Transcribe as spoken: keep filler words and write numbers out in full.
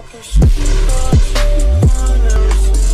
I